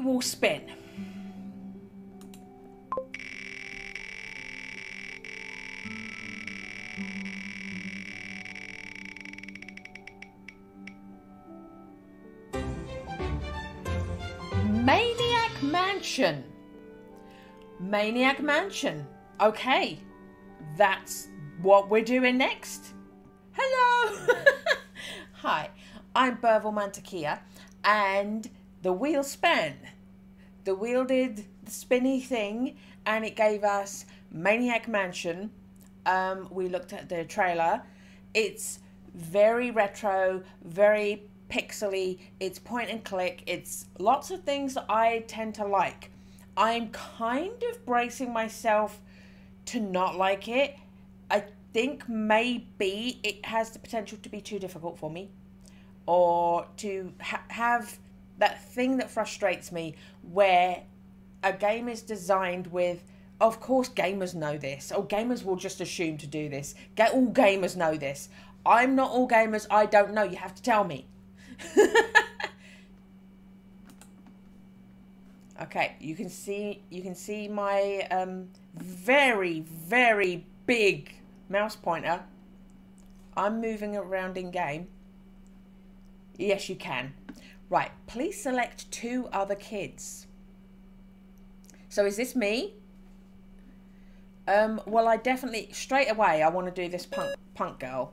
You will spin. Maniac Mansion. Maniac Mansion. Okay, that's what we're doing next. Hello. Hi, I'm Burvil Mantequilla, and the wheel span. The wheel did the spinny thing, and it gave us Maniac Mansion. We looked at the trailer. It's very retro, very pixely. It's point and click. It's lots of things that I tend to like. I'm kind of bracing myself to not like it. I think maybe it has the potential to be too difficult for me, or to have that thing that frustrates me where a game is designed with, of course gamers know this, or gamers will just assume to do this. All gamers know this. I'm not all gamers, I don't know, you have to tell me. Okay, you can see my very, very big mouse pointer. I'm moving around in game. Yes, you can. Right, please select two other kids. So is this me? Well, I definitely, straight away, I want to do this punk girl.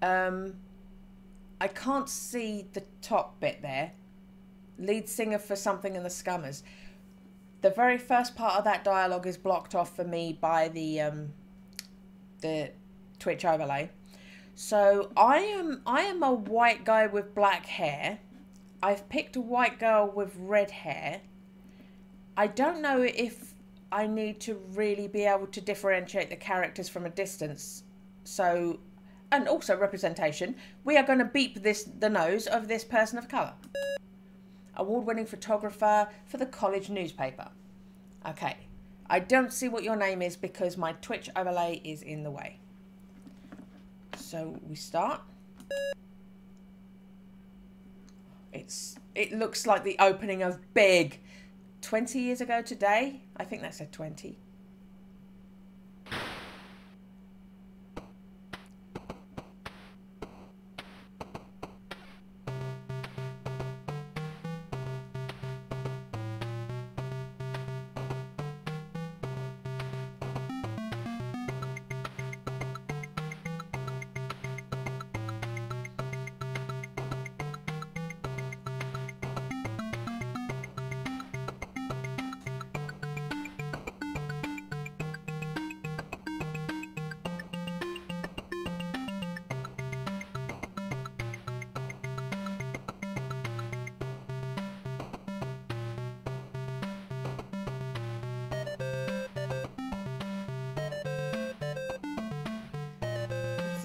I can't see the top bit there. Lead singer for something in the Scummers. The very first part of that dialogue is blocked off for me by the Twitch overlay. So I am a white guy with black hair. I've picked a white girl with red hair. I don't know if I need to really be able to differentiate the characters from a distance. So, and also representation. We are going to beep the nose of this person of colour. Award-winning photographer for the college newspaper. Okay. I don't see what your name is because my Twitch overlay is in the way. So we start. It looks like the opening of Big. 20 years ago today. I think that said 20.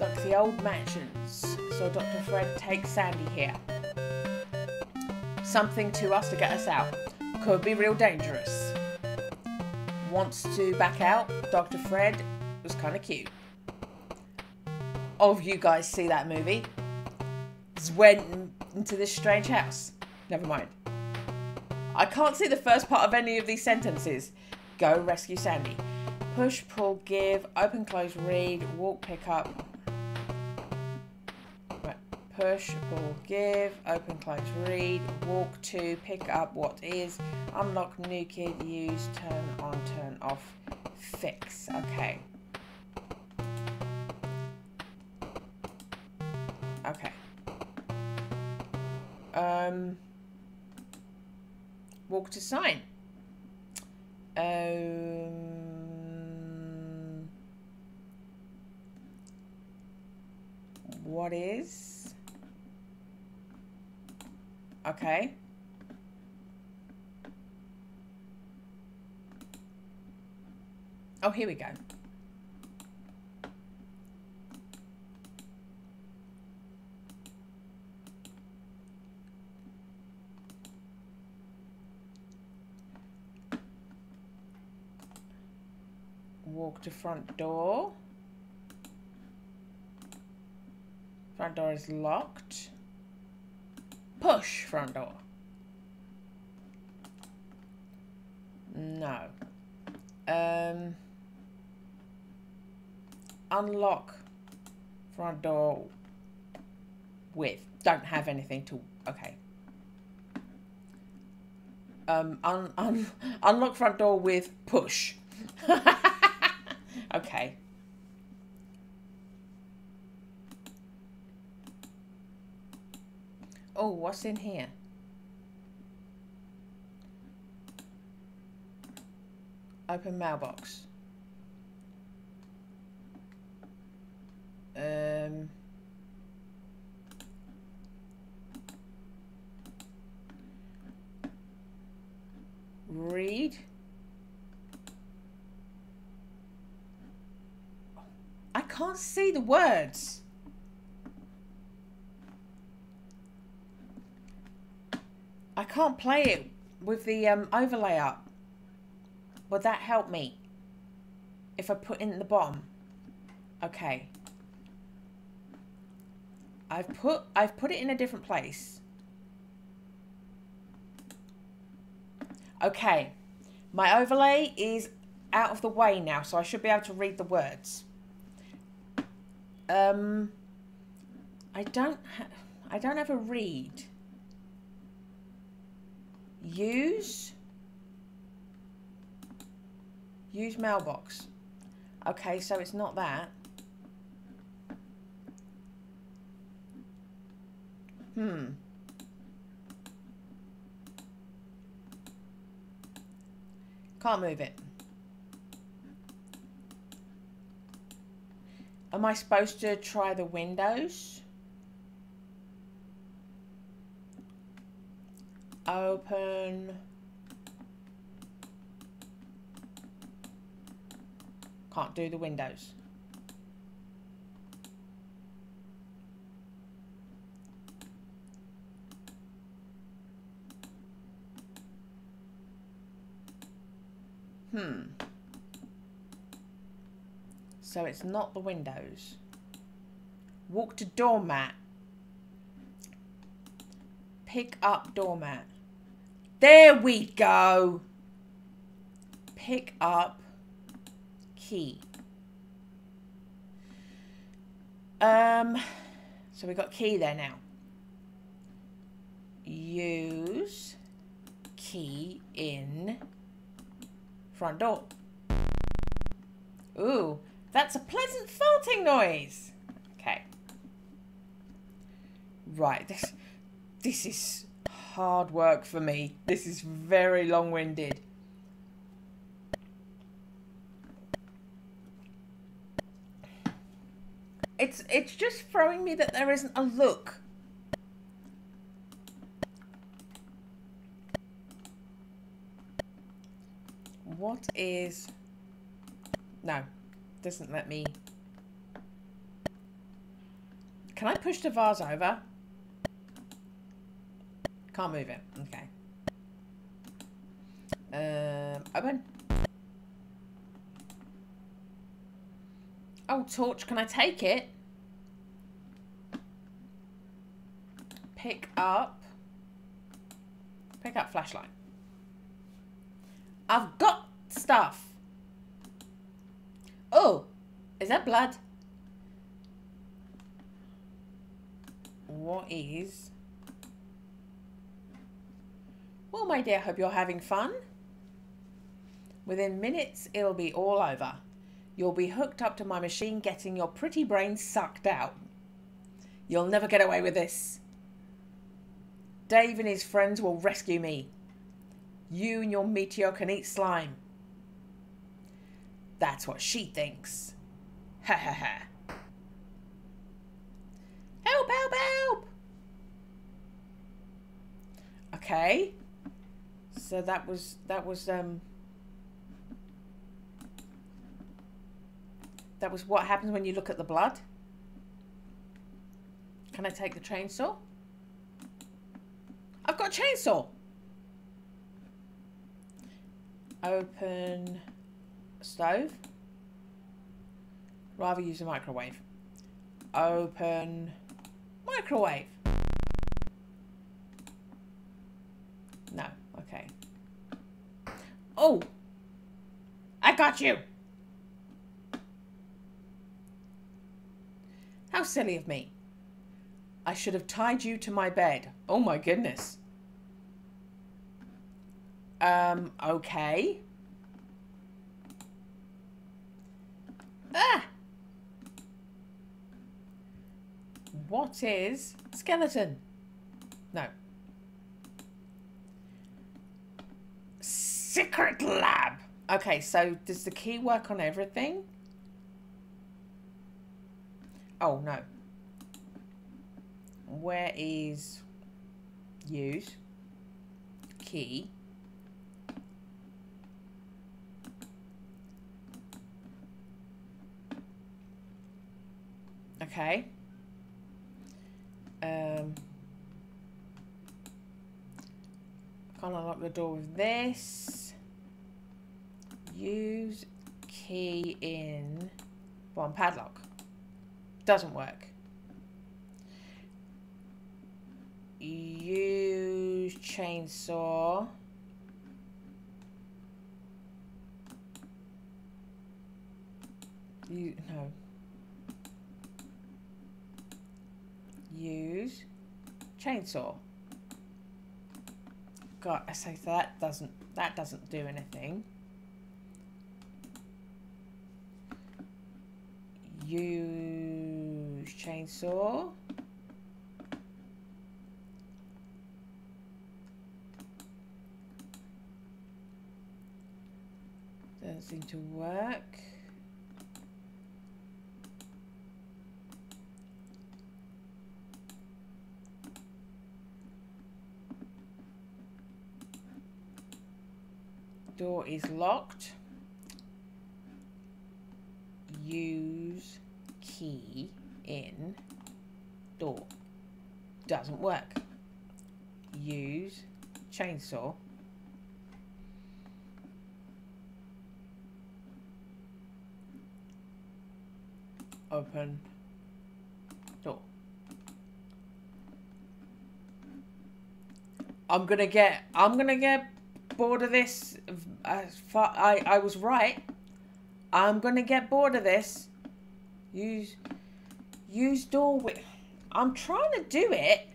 Like the old mansions. So Dr. Fred takes Sandy here. Something to us to get us out. Could be real dangerous. Wants to back out. Dr. Fred was kind of cute. All of you guys see that movie. Just went into this strange house. Never mind. I can't see the first part of any of these sentences. Go rescue Sandy. Push, pull, give, open, close, read, walk, pick up. Push, pull, give, open, close, read, walk to, pick up what is, unlock, new kid, use, turn on, turn off, fix. Okay. Okay. Walk to sign. What is? Okay. Oh, here we go. Walk to front door. Front door is locked. Push front door. No. Unlock front door with. Don't have anything to... Okay. Unlock front door with push. Okay. Oh, what's in here? Open mailbox. Read. I can't see the words. I can't play it with the overlay up. Would that help me if I put in the bottom? Okay. I've put it in a different place. Okay. My overlay is out of the way now, so I should be able to read the words. I don't have a read. Use mailbox. Okay, so it's not that. Can't move it. Am I supposed to try the windows? Open. Can't do the windows. So it's not the windows. Walk to doormat. Pick up doormat. There we go. Pick up key. So we got key there now. Use key in front door. Ooh. That's a pleasant farting noise. Okay. Right. This is hard work for me. This is very long-winded. It's just throwing me that there isn't a look. What is... No. Doesn't let me. Can I push the vase over? Can't move it. Okay. Open. Oh, torch. Can I take it? Pick up. Pick up flashlight. I've got stuff. Oh, is that blood? What is? Well, my dear, hope you're having fun. Within minutes, it'll be all over. You'll be hooked up to my machine, getting your pretty brain sucked out. You'll never get away with this. Dave and his friends will rescue me. You and your meteor can eat slime. That's what she thinks. Ha ha ha. Help, help, help! Okay. So that was what happens when you look at the blood. Can I take the chainsaw? I've got a chainsaw. Open. Stove. Rather use a microwave. Open microwave. No. Okay. Oh! I got you! How silly of me. I should have tied you to my bed. Oh my goodness. Okay. Ah! What is skeleton? No. Secret lab! Okay, so does the key work on everything? Oh, no. Where is use? Key. Okay. Can't unlock the door with this. Use key in one padlock. Doesn't work. Use chainsaw. No. Use chainsaw. God, I say that doesn't do anything. Use chainsaw. Doesn't seem to work. Door is locked. Use key in door. Doesn't work. Use chainsaw. Open door. I'm gonna get bored of this. I was right. I'm gonna get bored of this. Use door with. I'm trying to do it.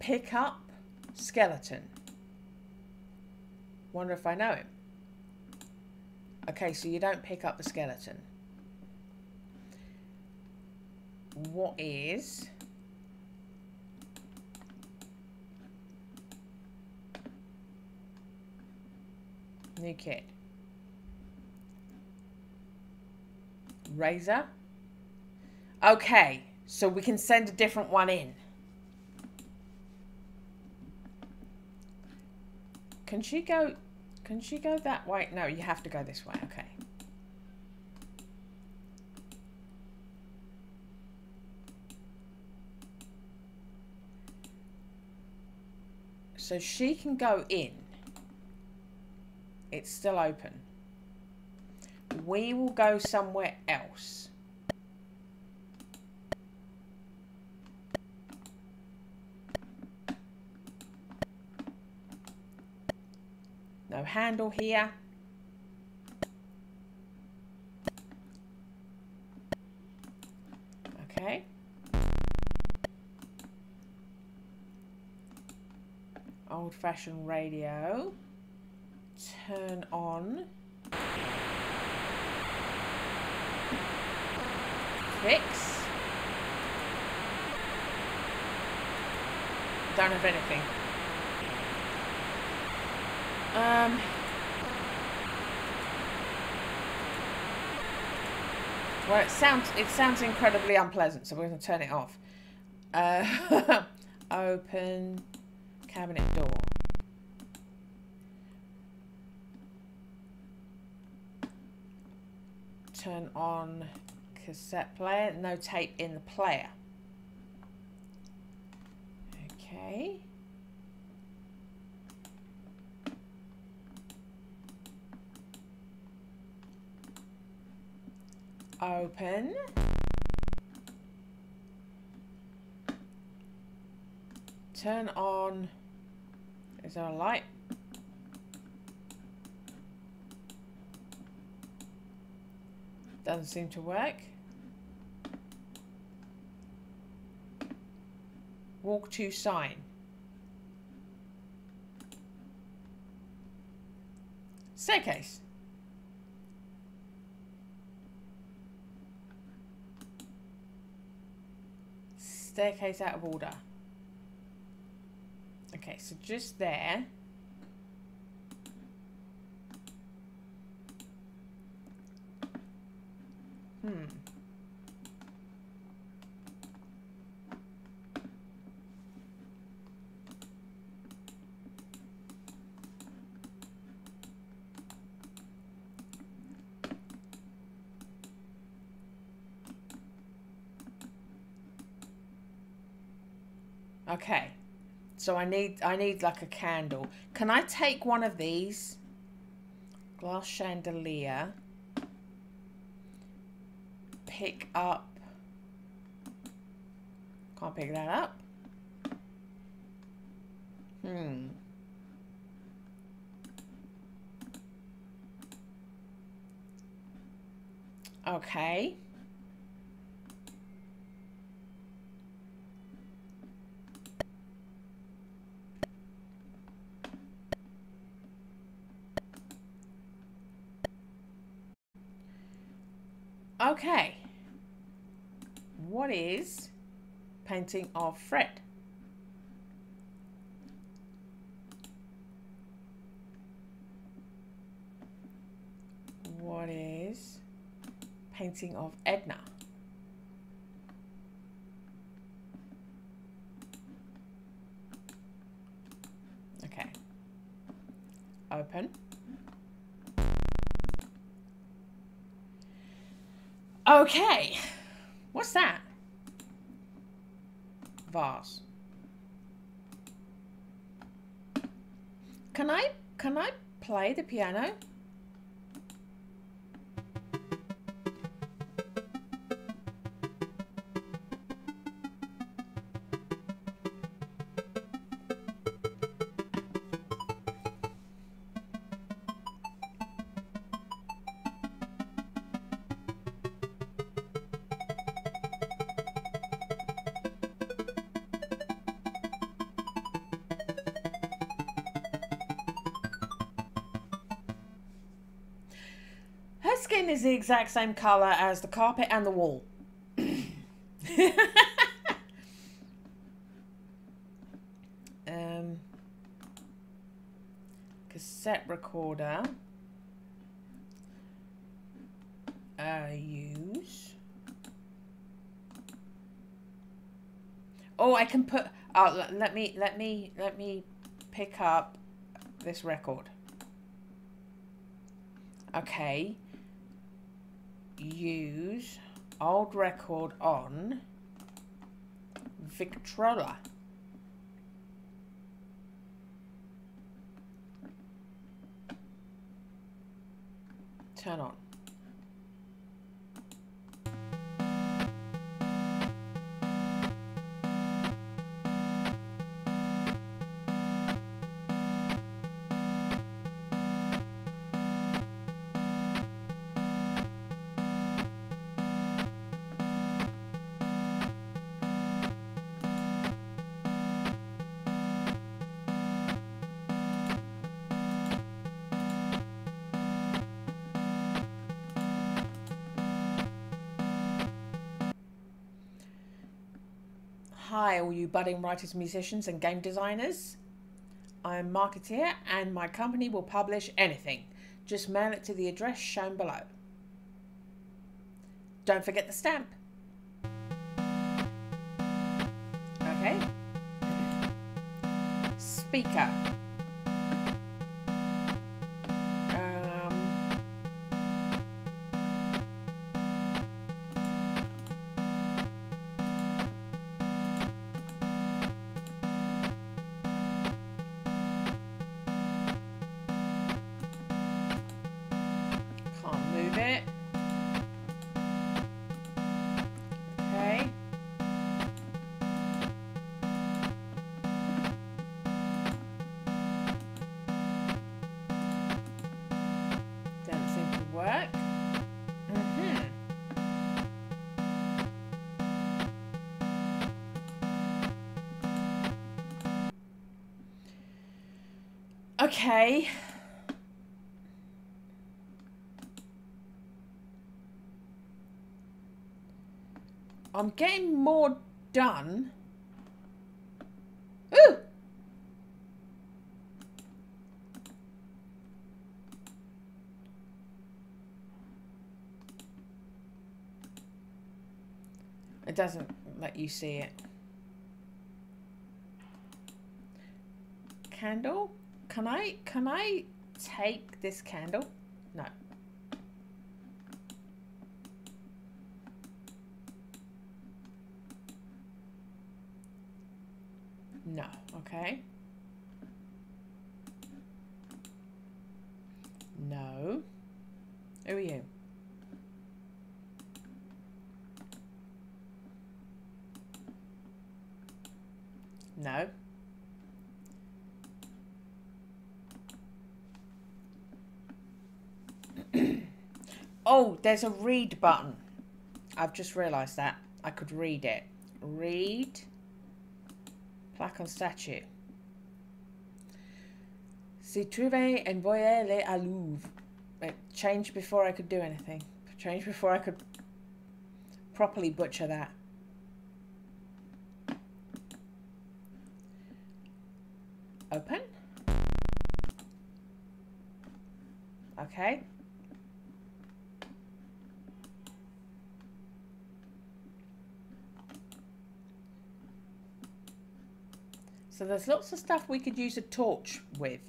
Pick up skeleton. Wonder if I know him. Okay, so you don't pick up the skeleton. What is new kid? Razor. Okay, so we can send a different one in. Can she go that way? No, you have to go this way. Okay. So she can go in. It's still open. We will go somewhere else. No handle here. Okay. Old-fashioned radio. Turn on. Fix. Don't have anything. Well, it sounds incredibly unpleasant, so we're going to turn it off. Open cabinet door. turn on cassette player. No tape in the player. Okay. Open. Turn on. Is there a light? Doesn't seem to work. Walk to sign. Staircase. Staircase out of order. Okay, so just there. Okay, so I need like a candle. Can I take one of these? Glass chandelier. Pick up. Can't pick that up. Okay. Okay. What is painting of Fred? What is painting of Edna? Okay. Open. Okay. What's that? Vase. Can I play the piano? Is the exact same color as the carpet and the wall. Cassette recorder. Use. Oh, I can put. Oh, let me pick up this record. Okay. Use old record on Victrola. Turn on. Hi, all you budding writers, musicians, and game designers. I'm Marketeer, and my company will publish anything. Just mail it to the address shown below. Don't forget the stamp. Okay. Speaker. Okay. I'm getting more done. Ooh! It doesn't let you see it. Candle? Can I take this candle? No. No, okay. No. Who are you? No. Oh, there's a read button. I've just realised that. I could read it. Read. Plaque on statue. Si trouvé envoyez-le à Louvre. It changed before I could do anything. Changed before I could properly butcher that. Open. Okay. So there's lots of stuff we could use a torch with.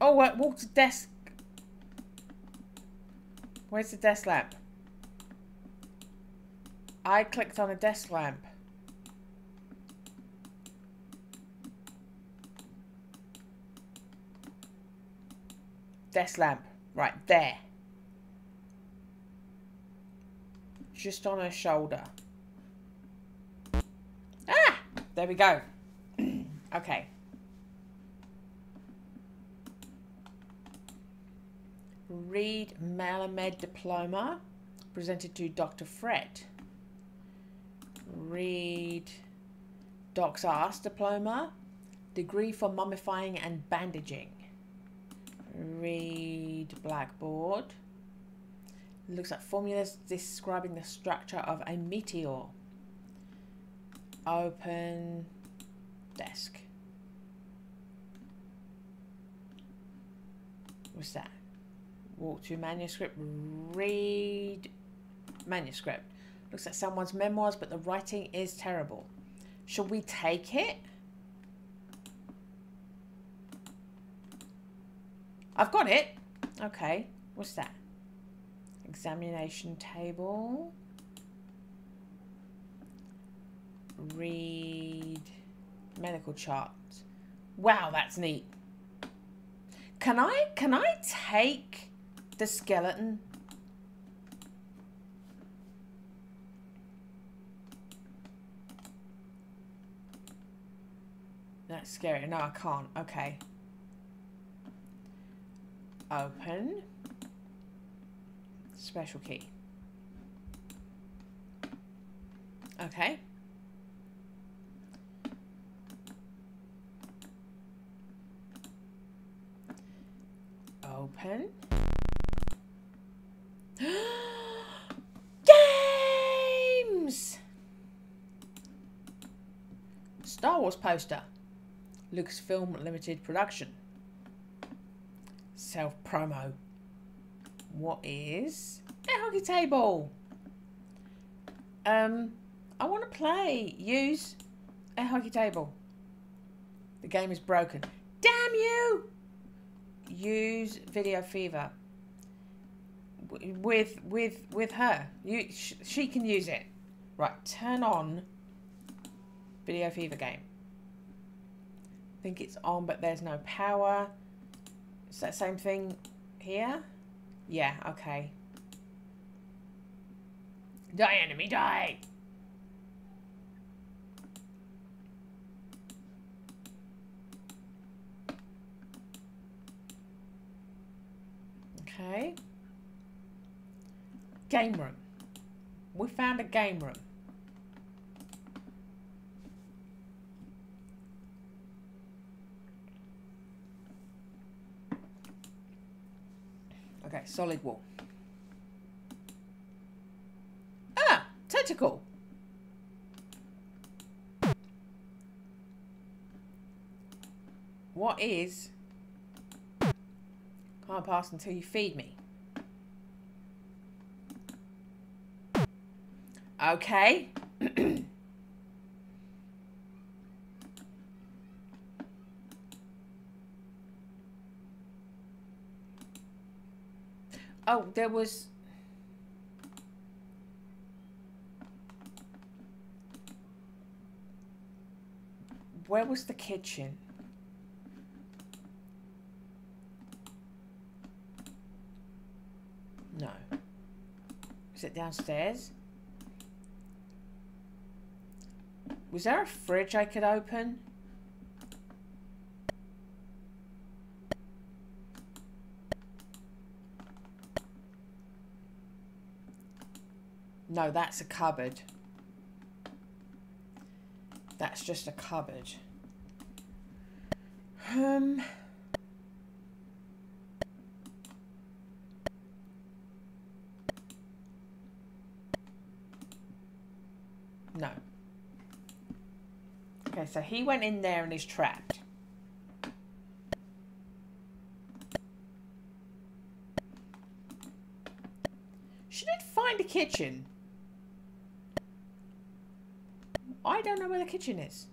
Oh, I walked to desk. Where's the desk lamp? I clicked on a desk lamp. Desk lamp, right there. Just on her shoulder. Ah! There we go. Okay. Read Malamed diploma presented to Dr. Fred. Read Doc's Arse diploma. Degree for mummifying and bandaging. Read blackboard. Looks like formulas describing the structure of a meteor. Open desk. What's that? Walk to manuscript. Read manuscript. Looks like someone's memoirs, but the writing is terrible. Should we take it? I've got it. Okay, what's that? Examination table. Read medical charts. Wow, that's neat. Can I take the skeleton? That's scary. No, I can't. Okay. Open. Special key. Okay. Open. Games! Star Wars poster. Lucasfilm Limited production. Self-promo. What is a hockey table? I want to play. Use a hockey table. The game is broken. Damn you! Use Video Fever. With her. She can use it. Right. Turn on Video Fever game. I think it's on, but there's no power. Is that same thing here? Yeah, okay. Die, enemy, die! Okay. Game room. We found a game room. Okay, solid wall. Ah, tentacle. What is? Can't pass until you feed me. Okay. Oh, there was... Where was the kitchen? No. Is it downstairs? Was there a fridge I could open? No, that's a cupboard. That's just a cupboard. No. Okay, so he went in there and is trapped. She did find a kitchen. I don't know where the kitchen is.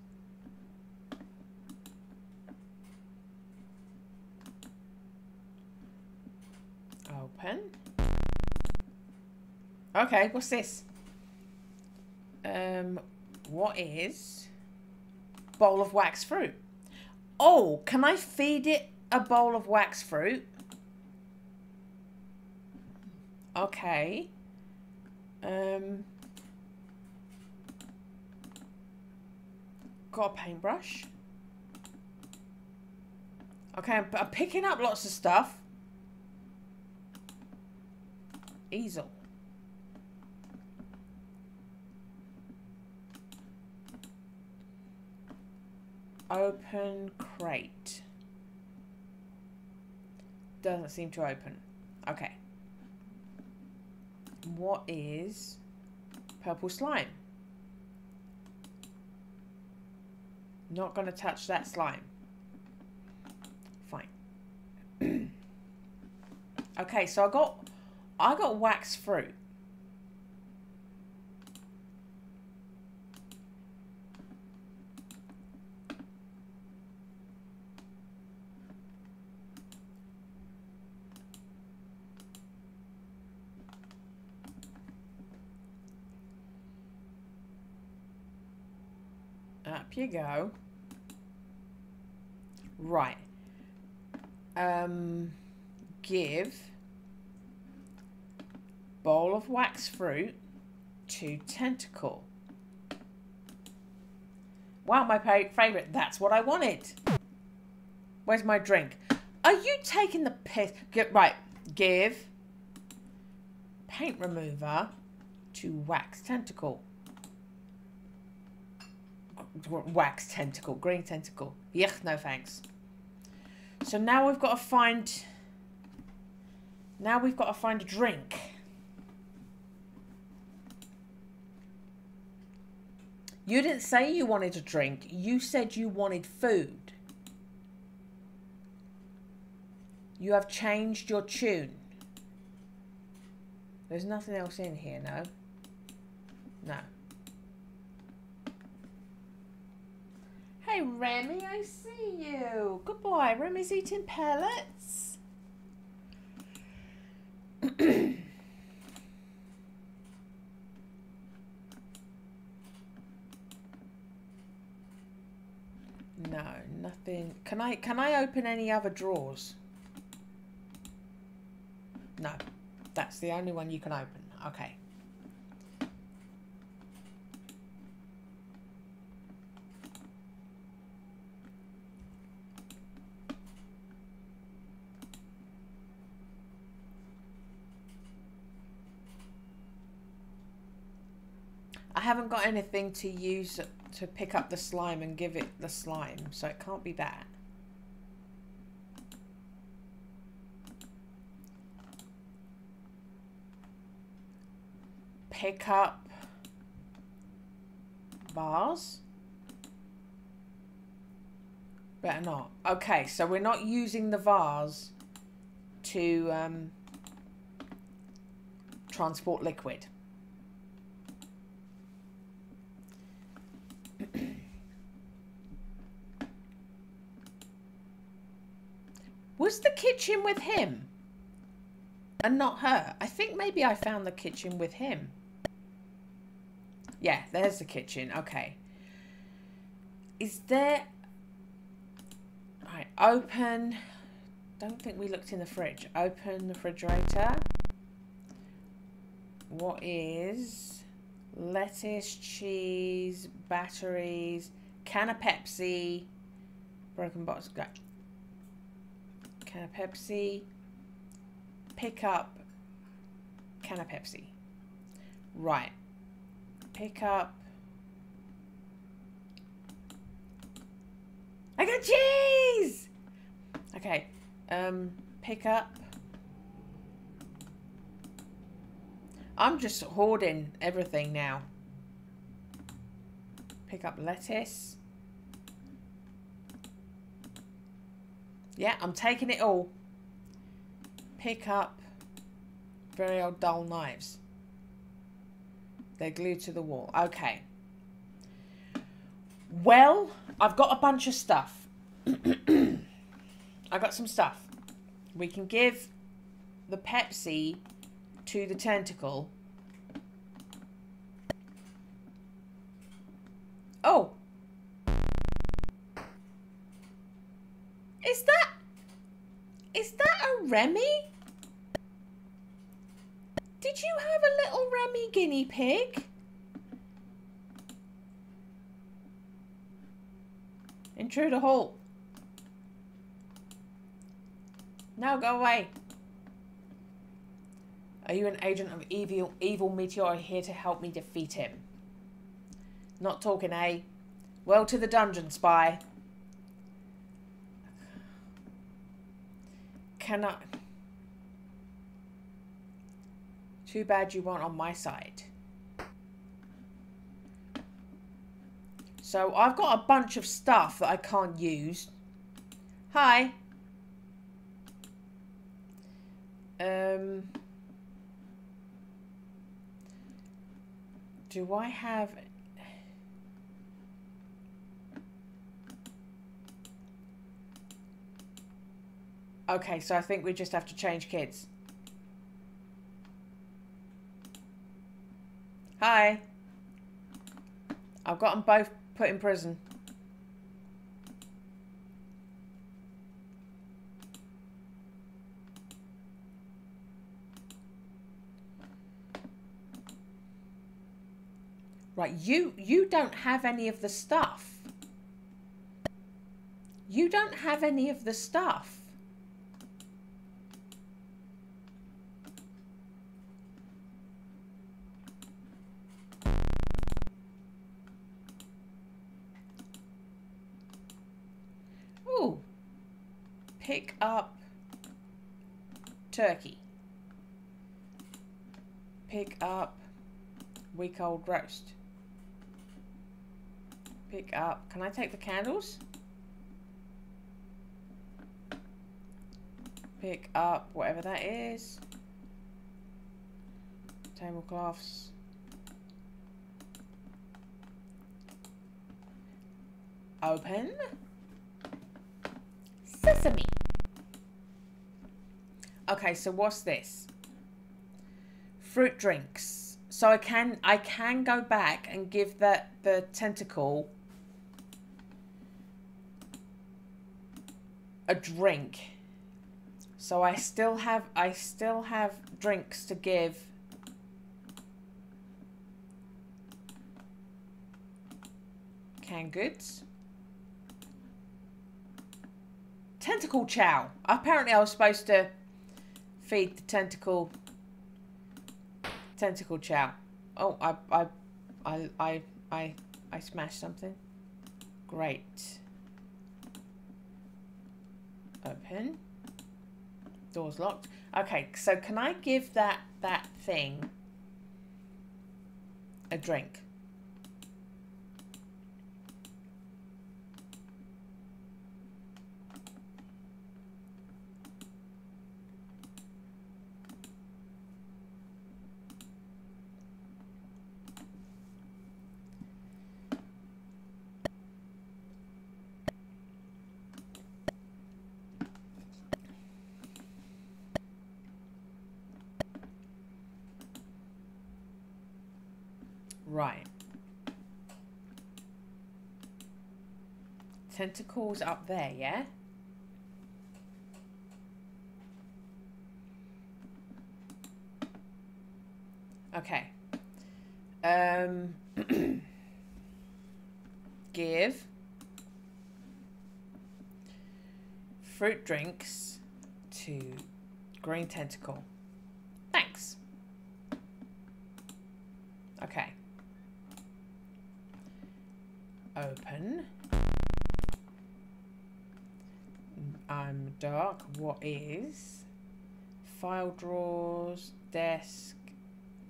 Open. Okay, what's this? What is? Bowl of wax fruit. Oh, can I feed it a bowl of wax fruit? Okay. Got a paintbrush. Okay, I'm picking up lots of stuff. Easel. Open crate. Doesn't seem to open. Okay. What is purple slime? Not going to touch that slime. Fine. Okay, so I got wax fruit. Up you go. Right. Give bowl of wax fruit to tentacle. Wow, my favorite. That's what I wanted. Where's my drink? Are you taking the piss? Right. Give paint remover to wax tentacle. Wax tentacle. Green tentacle. Yuck, no thanks. So now we've got to find... Now we've got to find a drink. You didn't say you wanted a drink. You said you wanted food. You have changed your tune. There's nothing else in here, no? No. Hey, Remy, I see you. Good boy. Remy's eating pellets. No, nothing. Can I open any other drawers? No. That's the only one you can open. Okay. haven't got anything to use to pick up the slime and give it the slime, so it can't be that. Pick up bars. Better not. Okay, so we're not using the vase to transport liquid. Was the kitchen with him and not her? I think maybe I found the kitchen with him. Yeah, there's the kitchen. Okay. Is there... Alright, open... Don't think we looked in the fridge. Open the refrigerator. What is... Lettuce, cheese, batteries, can of Pepsi, broken box, go. Can of Pepsi, pick up, can of Pepsi. Right. Pick up. I got cheese! Okay. Pick up. I'm just hoarding everything now. Pick up lettuce. Yeah, I'm taking it all. Pick up very old dull knives. They're glued to the wall. Okay. Well, I've got a bunch of stuff. I got some stuff. We can give the Pepsi to the tentacle. Oh. Is that a Remy? Did you have a little Remy guinea pig? Intruder halt. No, go away. Are you an agent of evil meteor here to help me defeat him? Not talking, eh? Well, to the dungeon, spy. Cannot. Too bad you weren't on my side. So I've got a bunch of stuff that I can't use. Hi. Do I have... Okay, so I think we just have to change kids. Hi. I've got them both put in prison. Right, you don't have any of the stuff. You don't have any of the stuff. Ooh. Pick up turkey. Pick up week old roast. Pick up. Can I take the candles? Pick up whatever that is. Tablecloths. Open. Sesame. Okay, so what's this? Fruit drinks. So I can go back and give that the tentacle a drink. So I still have drinks to give. Canned goods. Tentacle chow. Apparently I was supposed to feed the tentacle chow. Oh, I I smashed something. Great. Open. Door's locked. Okay, so can I give that thing a drink? Right. Tentacles up there, yeah? Okay. Give fruit drinks to green tentacle. Thanks. Okay. Open. I'm dark. What is? File drawers, desk,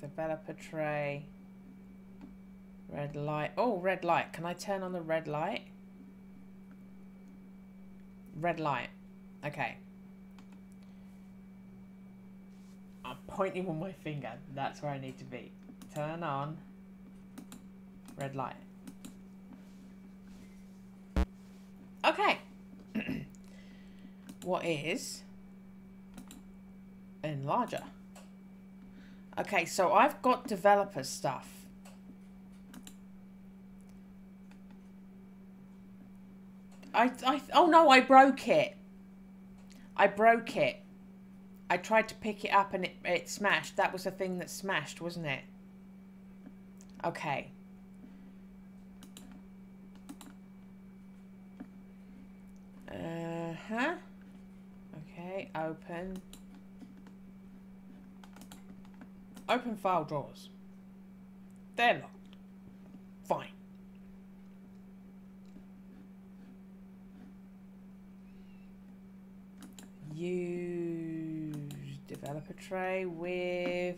developer tray, red light. Oh, red light. Can I turn on the red light? Red light. Okay. I'm pointing with my finger. That's where I need to be. Turn on red light. Okay. What is enlarger? Okay, so I've got developer stuff. Oh no, I broke it. I broke it. I tried to pick it up and it smashed. That was the thing that smashed, wasn't it? Okay. Uh-huh. Okay, open. Open file drawers. They're locked. Fine. Use developer tray with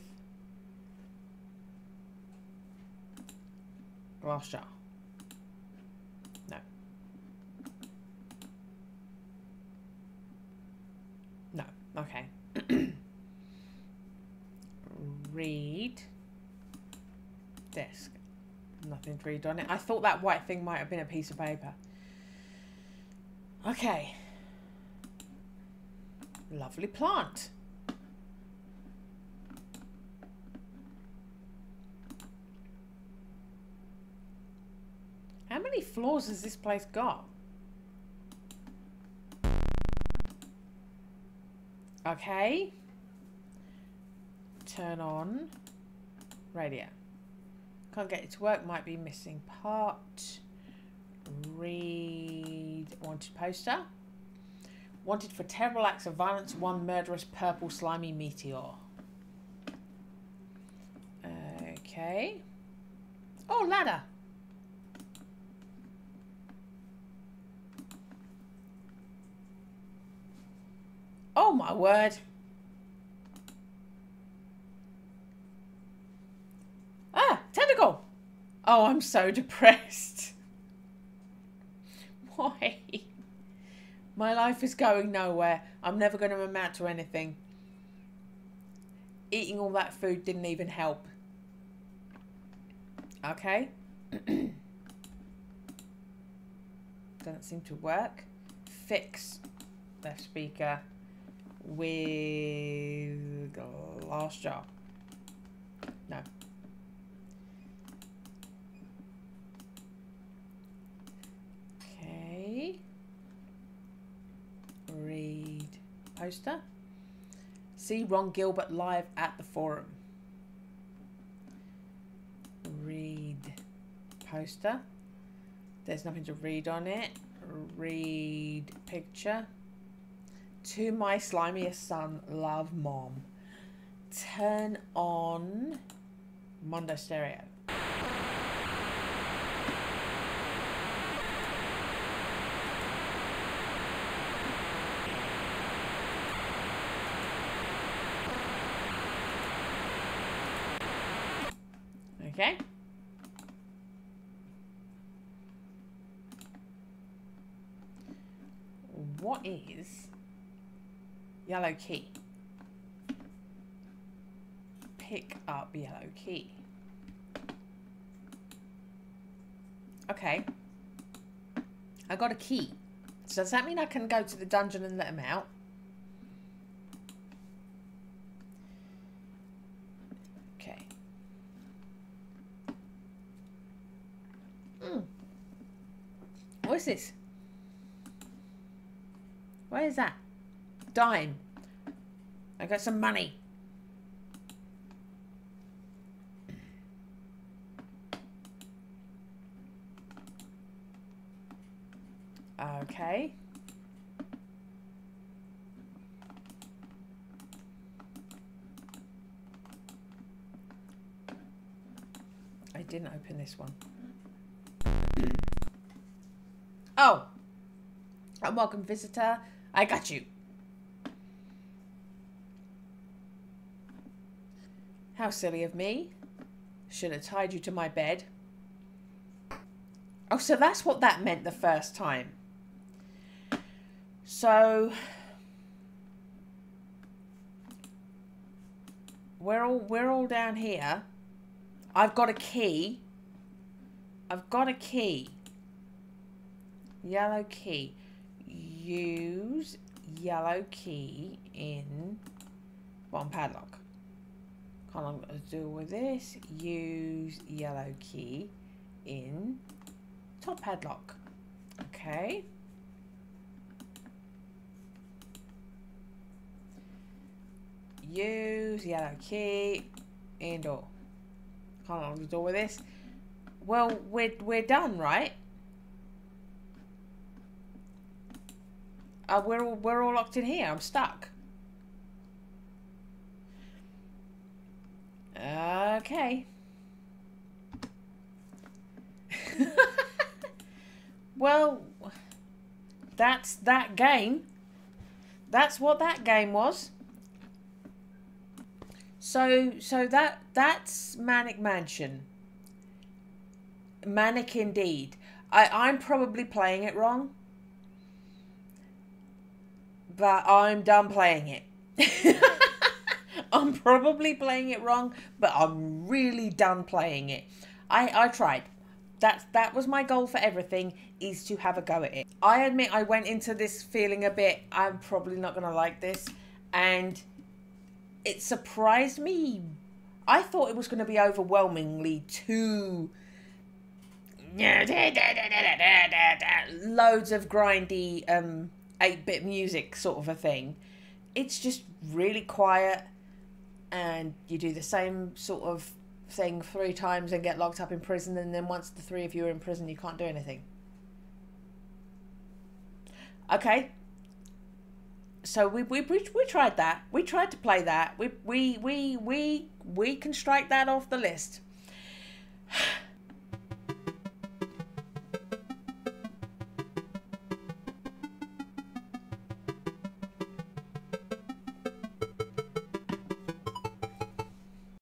glass jar. Okay. Read. Desk. Nothing to read on it. I thought that white thing might have been a piece of paper. Okay. Lovely plant. How many floors has this place got? Okay, turn on radio. Can't get it to work, might be missing part. Read wanted poster. Wanted for terrible acts of violence, one murderous purple slimy meteor. Okay. Oh, ladder. Oh my word. Ah, tentacle. Oh, I'm so depressed. Why? My life is going nowhere. I'm never going to amount to anything. Eating all that food didn't even help. Okay. Doesn't seem to work. Fix left speaker. With glass jar. No. Okay. Read poster. See Ron Gilbert live at the forum. Read poster. There's nothing to read on it. Read picture. To my slimiest son, love mom. Turn on Mondo Stereo. Okay. What is yellow key? Pick up yellow key. Okay. I got a key. So does that mean I can go to the dungeon and let him out? Okay. What is this? Where is that? Dime. I got some money. Okay. I didn't open this one. Oh. A welcome visitor. I got you. How silly of me. Should have tied you to my bed. Oh, so that's what that meant the first time. So we're all down here. I've got a key. I've got a key. Yellow key. Use yellow key in bottom padlock. Can't long deal with this. Use yellow key in top padlock. Okay. Use yellow key indoor. Can't lock the door with this. Well, we're done, right? We're all locked in here. I'm stuck. Okay. Well, that's that game. That's what that game was. So that's Maniac Mansion. Manic indeed. I'm probably playing it wrong, but I'm done playing it. I'm probably playing it wrong, but I'm really done playing it. I tried. That was my goal for everything, is to have a go at it. I admit I went into this feeling a bit, I'm probably not going to like this, and it surprised me. I thought it was going to be overwhelmingly too loads of grindy 8-bit music sort of a thing. It's just really quiet, and you do the same sort of thing 3 times and get locked up in prison, and then once the 3 of you are in prison, you can't do anything. Okay. So we tried that. We tried to play that. We can strike that off the list.